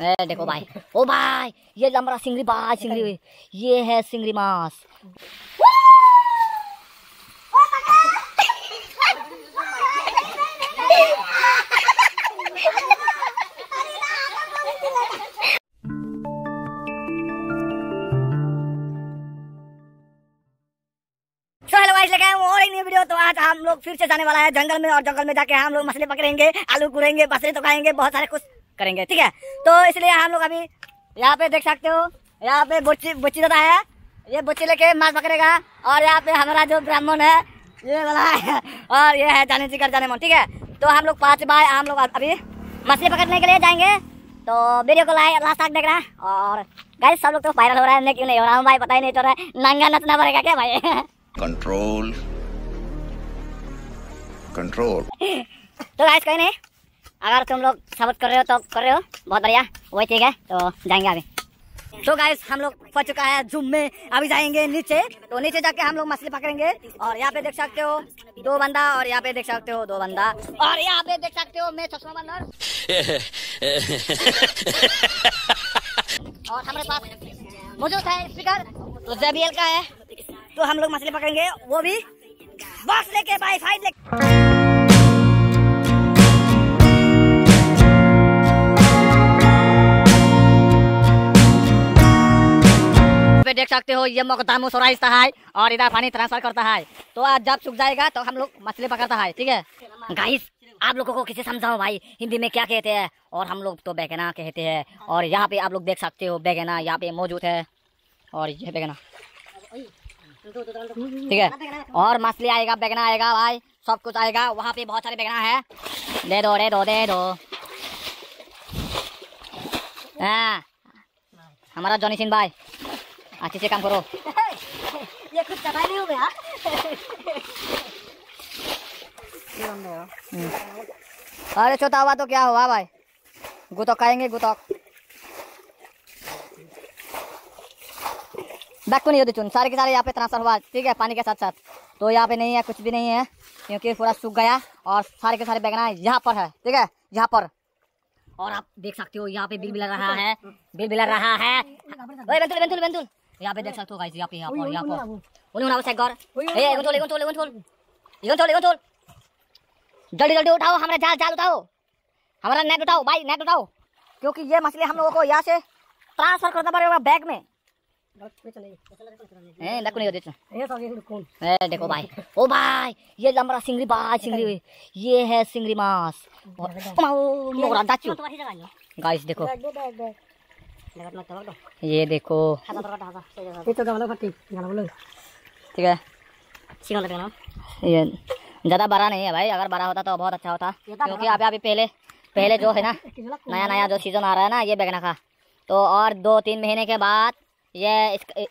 देखो भाई, ओ भाई ये लंबरा सिंगरी, भाई सिंगरी, ये है सिंगरी मांस। तो आज हम लोग फिर से जाने वाला है जंगल में, और जंगल में जाके हम लोग मछली पकड़ेंगे, आलू कुरेंगे, बसरे तो खाएंगे, बहुत सारे कुछ करेंगे, ठीक है। तो इसलिए हम लोग अभी यहाँ पे देख सकते हो, यहाँ पे बोची दादा है, ये बोची लेके मांस पकड़ेगा। और यहाँ पे हमारा जो ब्राह्मण है ये वाला है, और ये है जाने जी कर जाने मन, ठीक है। तो हम लोग 5 भाई हम लोग अभी मछली पकड़ने के लिए जाएंगे। तो वीडियो को लाइक लास्ट तक देख रहा है, और गाइस सब लोग तो वायरल हो रहा है, मैं क्यों नहीं हो रहा हूँ भाई, पता ही नहीं चल रहा है। नंगा नचना पड़ेगा क्या भाई, कंट्रोल कंट्रोल। तो गाइस कहीं नहीं, अगर तुम लोग सपोर्ट कर रहे हो तो कर रहे हो, बहुत बढ़िया, वही ठीक है। तो जाएंगे अभी। तो गाइस हम लोग पहुंच चुका है जूम में, अभी जाएंगे नीचे। तो नीचे जाके हम लोग मछली पकड़ेंगे। और यहाँ पे देख सकते हो 2 बंदा, और यहाँ पे देख सकते हो 2 बंदा, और यहाँ पे देख सकते हो मैं चश्मा बंदर, और हमारे पास मौजूद है स्पीकर JBL का है। तो हम लोग मछली पकड़ेंगे, वो भी बॉक्स लेके, भाई फाइट लेके। पे देख सकते हो ये मकदामो सोराइसता है, और इधर पानी ट्रांसफर करता है। तो आज जब सूख जाएगा तो हम लोग मछली पकड़ता है, ठीक है। गाइस आप लोगों को किसी समझाओ भाई हिंदी में क्या कहते हैं, और हम लोग तो बेगना कहते हैं। और यहाँ पे आप लोग देख सकते हो बेगना यहाँ पे मौजूद है, और ये बेगना, ठीक है। और मछली आएगा, बैगना आएगा भाई, सब कुछ आएगा। वहाँ पे बहुत सारे बैगना है, दे दो दे दो दे दो। हाँ हमारा जॉनी सिंह भाई अच्छे से काम करो, ये कुछ चबाई नहीं हो गया। अरे छोटा हुआ तो क्या हुआ भाई, गुतक खाएंगे, गुतक बैक को नहीं होती चुन, सारे के सारे यहाँ पे ट्रांसफर हुआ, ठीक है, पानी के साथ साथ। तो यहाँ पे नहीं है, कुछ भी नहीं है, क्योंकि पूरा सूख गया। और सारे के सारे बैगना यहाँ पर है, ठीक है, यहाँ पर। और आप देख सकते हो यहाँ पे बिल बिला रहा है, बिल बिला रहा है, यहाँ पे देख सकते हो गाइस, यहाँ पे जल्दी जल्दी उठाओ, हमारा जाल जाल उठाओ, हमारा नेट उठाओ भाई, नेट उठाओ, क्योंकि ये मछली हम लोगों को यहाँ से ट्रांसफर करना पड़ेगा बैग में। देखो भाई, ओ भाई ये लंबरा सिंगरी, भाई सिंगरी, ये है सिंगरी मांस। गाइस देखो, ये देखो, ठीक है, ये ज्यादा बड़ा नहीं है भाई, अगर बड़ा होता तो बहुत अच्छा होता, क्योंकि अभी अभी पहले जो है ना नया जो सीजन आ रहा है ना ये बैगना का, तो और 2-3 महीने के बाद ये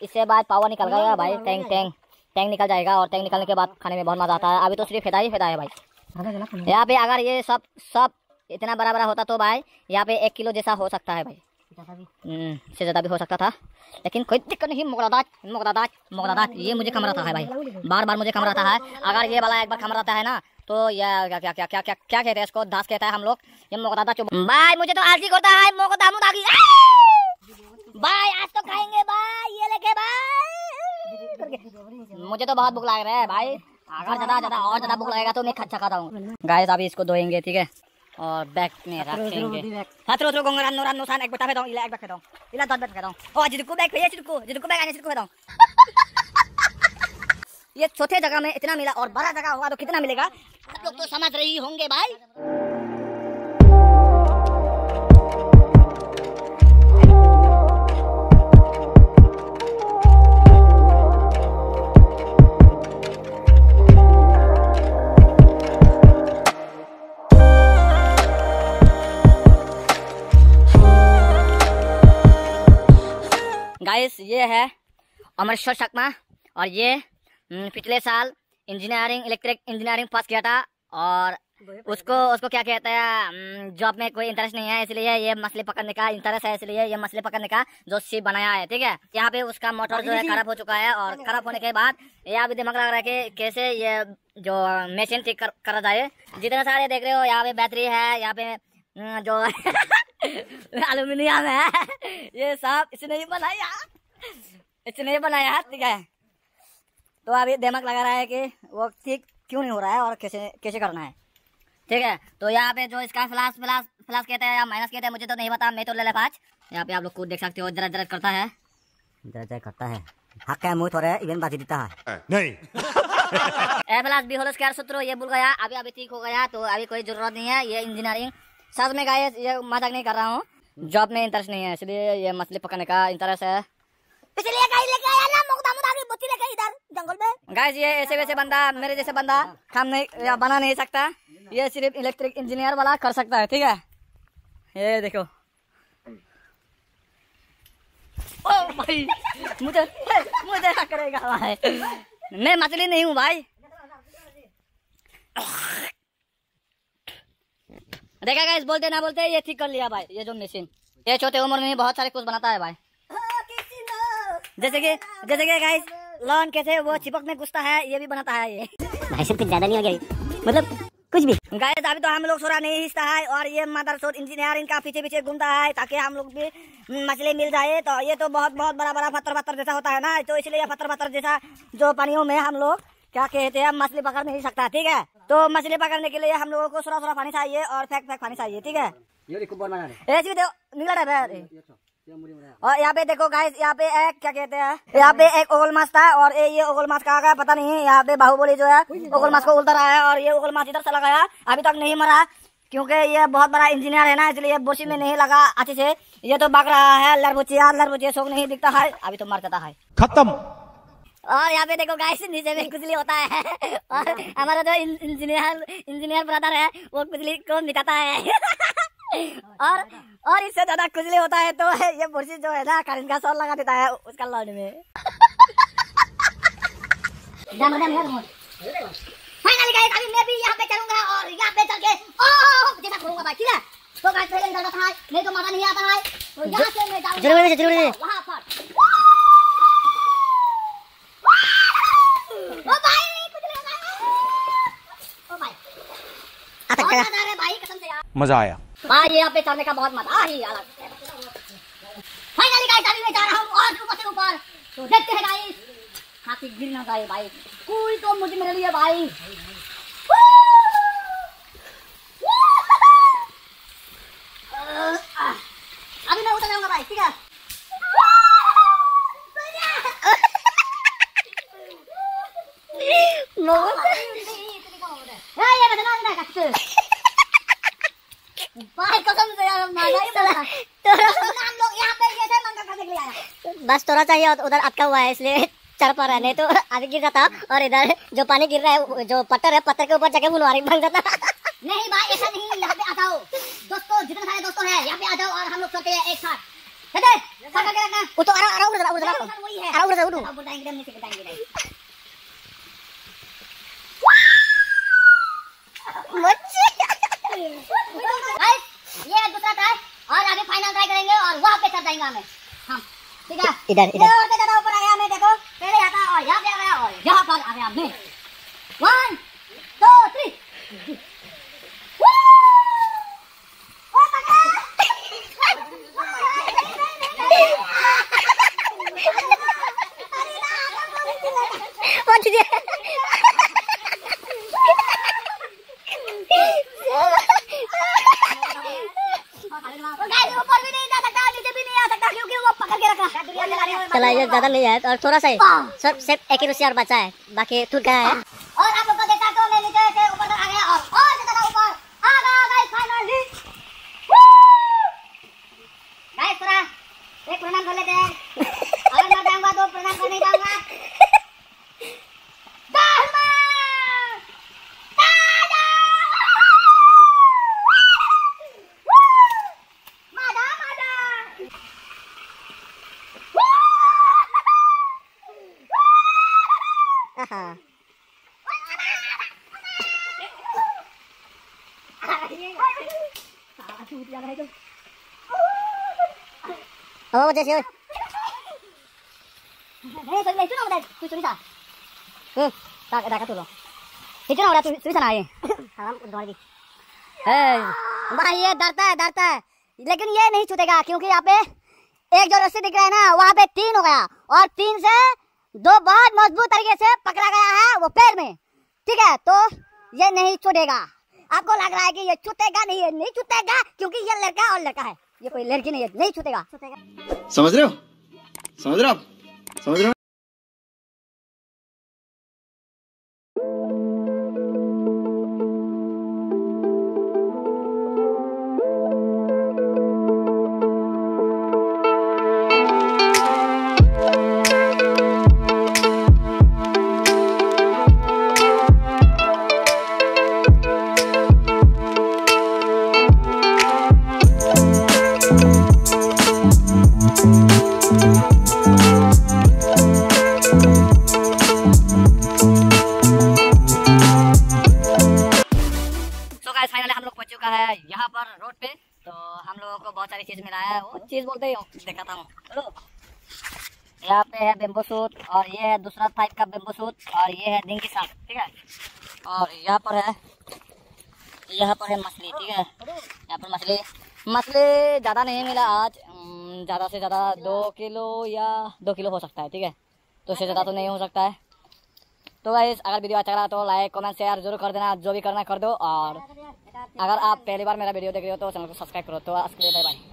इससे बाद पावर निकल जाएगा भाई, टैंक निकल जाएगा। और टैंक निकलने के बाद खाने में बहुत मजा आता है, अभी तो सिर्फ फायदा है भाई। यहाँ पे अगर ये सब इतना बड़ा बड़ा होता तो भाई यहाँ पे 1 किलो जैसा हो सकता है भाई, इससे ज़्यादा भी हो सकता था, लेकिन कोई दिक्कत नहीं। मुगलादात ये मुझे कमराता है भाई, बार बार मुझे कमराता है। अगर ये वाला एक बार कमराता है ना तो यह क्या क्या क्या क्या कहते हैं इसको, दास कहता है हम लोग, ये मुगलादात भाई मुझे तो आलसी करता है, भाई आज तो खाएंगे भाई, ये लेके भाई मुझे तो बहुत भूख लग रहा है भाई, अगर ज़्यादा भूख लगेगा तो मैं खच्चा खाता हूँ। गाइस अभी इसको धोएंगे, ठीक है, और बैग में रखेंगे। एक बता दो, इला एक बैग दो, इला 10 बैग दो, और जिसको बैग भेजिए, जिसको बैग आने जिसको दो। ये छोटे जगह में इतना मिला, और बड़ा जगह होगा तो कितना मिलेगा, आप लोग तो समझ रही होंगे भाई। गाइस ये है अमरेश्वर शर्मा, और ये पिछले साल इंजीनियरिंग इलेक्ट्रिक इंजीनियरिंग पास किया था, और उसको क्या कहता है, जॉब में कोई इंटरेस्ट नहीं है, इसलिए ये मछली पकड़ने का इंटरेस्ट है, इसलिए ये मछली पकड़ने का जोशी बनाया है, ठीक है। यहाँ पे उसका मोटर जो है खराब हो चुका है, और खराब होने के बाद यहाँ भी दिमाग लग रहा है कि कैसे ये जो मशीन ठीक करा जाए। जितना सारे देख रहे हो यहाँ पे बैटरी है, यहाँ पे जो एल्युमिनियम है ये सब, इसने ही बनाया, इसने ही बनाया है, ठीक है। तो अब ये दिमाग लगा रहा है कि वो ठीक क्यों नहीं हो रहा है और कैसे कैसे करना है, ठीक है। तो यहाँ पे जो इसका फ्लैश फ्लैश फ्लैश कहते हैं या माइनस कहते हैं मुझे तो नहीं पता, मैं तो ले पाँच। यहाँ पे आप लोग को देख सकते हो, दर्द दर्द करता है, दर्द दर्द करता है, हक है मुँह थोड़े इवन बाजी देता है नहीं। एप्लास भी होलो स्क्वायर सूत्र ये भूल गया, अभी अभी ठीक हो गया। तो अभी कोई जरूरत नहीं है ये इंजीनियरिंग, साथ में गाइस ये मजाक नहीं कर रहा हूँ, जॉब में इंटरेस्ट नहीं है इसलिए ये मछली पकड़ने का इंटरेस्ट है। इसलिए गाइस लेके आया ना मुक्ता मुक्ता की बोटी लेके इधर जंगल में। गाइस ये ऐसे वैसे बंदा, मेरे जैसे बंदा काम नहीं बना नहीं सकता, ये सिर्फ इलेक्ट्रिक इंजीनियर वाला कर सकता है, ठीक है। ये देखो मुझे मुझे करेगा, मैं मछली नहीं हूँ भाई। देखा गाइस बोलते ना बोलते ये ठीक कर लिया भाई, ये जो मशीन ये छोटे उम्र में बहुत सारे कुछ बनाता है भाई। जैसे कि गाइस लॉन कैसे वो चिपक में घुसता है ये भी बनाता है ये भाई। सब कुछ ज्यादा नहीं हो गया मतलब कुछ भी। गाइस अभी तो हम लोग सोरा नहीं हिस्सा है और ये मदरसोर इंजीनियर इनका पीछे पीछे घूमता है ताकि हम लोग भी मछली मिल जाए। तो ये तो बहुत बहुत बड़ा बड़ा पत्थर जैसा होता है ना, तो इसलिए पत्थर जैसा जो पानियों में हम लोग क्या कहते हैं मछली पकड़ नहीं सकता, ठीक है। तो मछली पकड़ने के लिए हम लोगों को सोरा पानी चाहिए और फेंक फेंक पानी चाहिए, ठीक है। और यहाँ पे देखो गाइस यहाँ पे एक क्या कहते हैं, यहाँ पे एक ओगल मास था और ये ओगल मास कहाँ गया पता नहीं। यहाँ पे बाहुबली जो है ओगल मास को उल्टा रहा है और ये ओगल मास इधर चला गया, अभी तक नहीं मरा क्योंकि ये बहुत बड़ा इंजीनियर है ना, इसलिए बोसी में नहीं लगा अच्छे से। ये तो भाग रहा है, लड़बुचिया शौक नहीं दिखता है, अभी तो मर जाता है खत्म। और यहाँ पे देखो गाइस नीचे में कुचली होता है और हमारा जो इंजीनियर ब्रदर है वो कुचली को मिटाता है और इससे ज्यादा खुजली होता है तो ये बुर्सी जो है ना करेंट का शॉट लगा देता है उसका लॉड में। फाइनली गाइस अभी मैं भी यहाँ पे चलूंगा और यहाँ पे चल के जैसा खोलूंगा भाई, ठीक है। तो गाइस पहले इधर था नहीं तो मजा नहीं आता है, तो यहाँ से मैं जाऊंगा जरूर वहां पर। ओ भाई खुजली होता है, ओ भाई अटक गया भाई कसम से यार, मजा आया भाई यहाँ पे चलने का बहुत मजा ही अलग। फाइनली गाइस अभी मैं जा रहा हूँ और ऊपर, तो देखते हैं गाइस हाथी गिर ना जाए भाई, कोई तो मुझे मिल लिया भाई। अभी मैं उतर जाऊंगा भाई, ठीक है। बस थोड़ा चाहिए उधर अटका हुआ है इसलिए चढ़ पा रहा है, नहीं तो अभी गिर जाता और इधर जो पानी गिर रहा है जो पत्थर है पत्थर के ऊपर जाके बुलवारी भाग जाता। नहीं भाई ऐसा नहीं, यहाँ पे आ जाओ दोस्तों, जितने सारे दोस्तों हैं यहाँ पे आ जाओ और हम लोग चलते हैं एक साथ। वो तो ये दूसरा ट्राई और आगे फाइनल ट्राई करेंगे और वहाँ पे चढ़ जाएंगे हमें, हाँ ठीक है। इधर और ज्यादा ऊपर आ गया मैं, देखो पहले यहाँ था और यहाँ पे आ गया और यहाँ पर आ गया मैं। 1 2 3 ज्यादा नहीं है और थोड़ा सा ही सब सिर्फ एक ही रुपया बचा है बाकी थूक गया है। और आप लोगों को देखा तो मैं नीचे से ऊपर तक आ गया और ज्यादा ऊपर आ गया गाइस। फाइनली गाइस पूरा एक प्रणाम कर लेते हैं, अगर मैं जाऊंगा तो प्रणाम करने जाऊंगा। ओ जैसे ए चल ले चलो बेटा तू चली जा, डाका तो लो इतना हो रहा तू चली जा ना, ये हराम उड़ दौड़ दी ए भाई। ये डरता है लेकिन ये नहीं छूटेगा क्योंकि यहाँ पे एक जो रस्सी दिख रहा है ना वहाँ पे 3 हो गया और 3 से 2 बहुत मजबूत तरीके से पकड़ा गया है वो पैर में, ठीक है। तो ये नहीं छूटेगा। आपको लग रहा है कि ये छूटेगा नहीं, ये नहीं छूटेगा क्योंकि ये लड़का और लड़का है, ये कोई लड़की नहीं है, नहीं छूटेगा। समझ रहे हो? समझ रहे हो? समझ रहे हो? यहाँ पर रोड पे तो हम लोगों को बहुत सारी चीज मिला है, वो चीज बोलते ही दिखाता हूँ। यहाँ पे है बेम्बू सूट और ये है दूसरा टाइप का बेम्बू सूट और ये है डिंगी सांप, ठीक है। और यहाँ पर है मछली, ठीक है। यहाँ पर मछली ज़्यादा नहीं मिला आज, ज़्यादा से ज़्यादा 2 किलो या 2 किलो हो सकता है, ठीक है। तो उससे ज़्यादा तो नहीं हो सकता है। तो गाइस अगर वीडियो अच्छा लगा तो लाइक कमेंट शेयर जरूर कर देना, जो भी करना कर दो। और अगर आप पहली बार मेरा वीडियो देख रहे हो तो चैनल को सब्सक्राइब करो। तो आज के लिए बाय बाय।